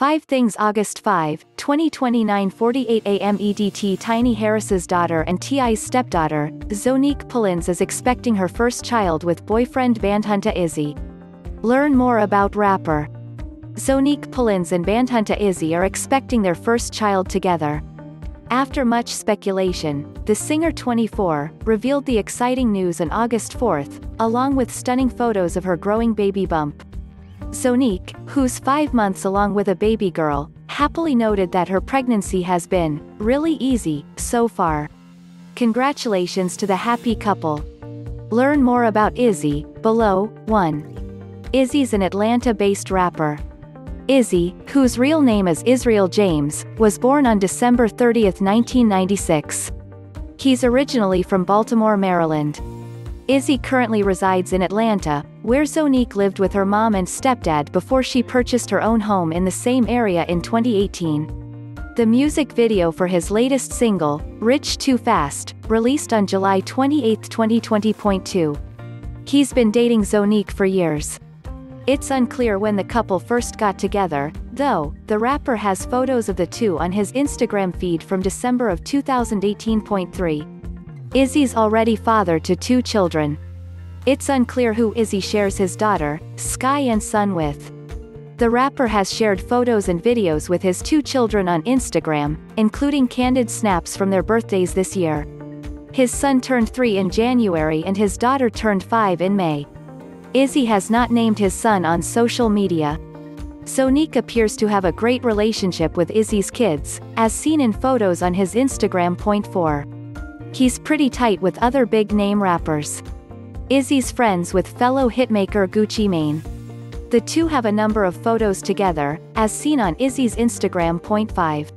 5 Things August 5, 2020 9:48 a.m. EDT Tiny Harris's daughter and T.I.'s stepdaughter, Zonnique Pullins is expecting her first child with boyfriend Bandhunta Izzy. Learn more about rapper. Zonnique Pullins and Bandhunta Izzy are expecting their first child together. After much speculation, the singer 24 revealed the exciting news on August 4th, along with stunning photos of her growing baby bump. Zonnique, who's 5 months along with a baby girl, happily noted that her pregnancy has been really easy so far. Congratulations to the happy couple. Learn more about Izzy below. 1. Izzy's an Atlanta-based rapper. Izzy, whose real name is Israel James, was born on December 30, 1996. He's originally from Baltimore, Maryland. Izzy currently resides in Atlanta, where Zonnique lived with her mom and stepdad before she purchased her own home in the same area in 2018. The music video for his latest single, Rich Too Fast, released on July 28, 2020. He's been dating Zonnique for years. It's unclear when the couple first got together, though. The rapper has photos of the two on his Instagram feed from December of 2018. Izzy's already father to 2 children. It's unclear who Izzy shares his daughter, Sky and Sun, with. The rapper has shared photos and videos with his 2 children on Instagram, including candid snaps from their birthdays this year. His son turned 3 in January and his daughter turned 5 in May. Izzy has not named his son on social media. Zonnique appears to have a great relationship with Izzy's kids, as seen in photos on his Instagram. 4. He's pretty tight with other big-name rappers. Izzy's friends with fellow hitmaker Gucci Mane. The two have a number of photos together, as seen on Izzy's Instagram. 5.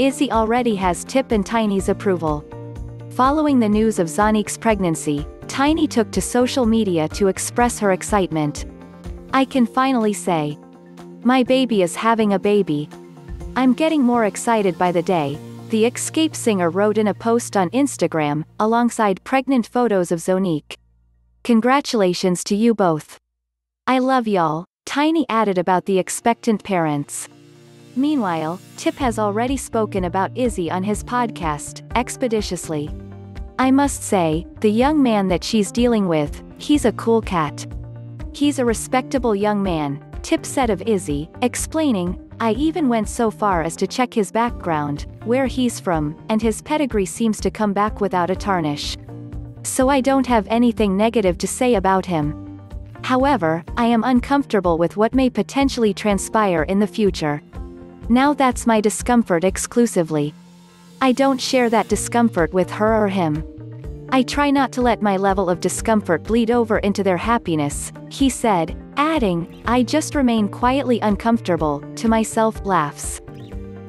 Izzy already has Tip and Tiny's approval. Following the news of Zonnique's pregnancy, Tiny took to social media to express her excitement. "I can finally say, my baby is having a baby. I'm getting more excited by the day," the Xscape singer wrote in a post on Instagram, alongside pregnant photos of Zonnique. "Congratulations to you both. I love y'all," Tiny added about the expectant parents. Meanwhile, Tip has already spoken about Izzy on his podcast, Expeditiously. "I must say, the young man that she's dealing with, he's a cool cat. He's a respectable young man," Tip said of Izzy, explaining, "I even went so far as to check his background, where he's from, and his pedigree seems to come back without a tarnish. So I don't have anything negative to say about him. However, I am uncomfortable with what may potentially transpire in the future. Now that's my discomfort exclusively. I don't share that discomfort with her or him. I try not to let my level of discomfort bleed over into their happiness," he said, adding, "I just remain quietly uncomfortable to myself." Laughs.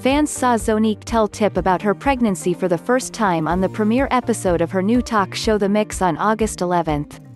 Fans saw Zonnique tell Tip about her pregnancy for the first time on the premiere episode of her new talk show The Mix on August 11th.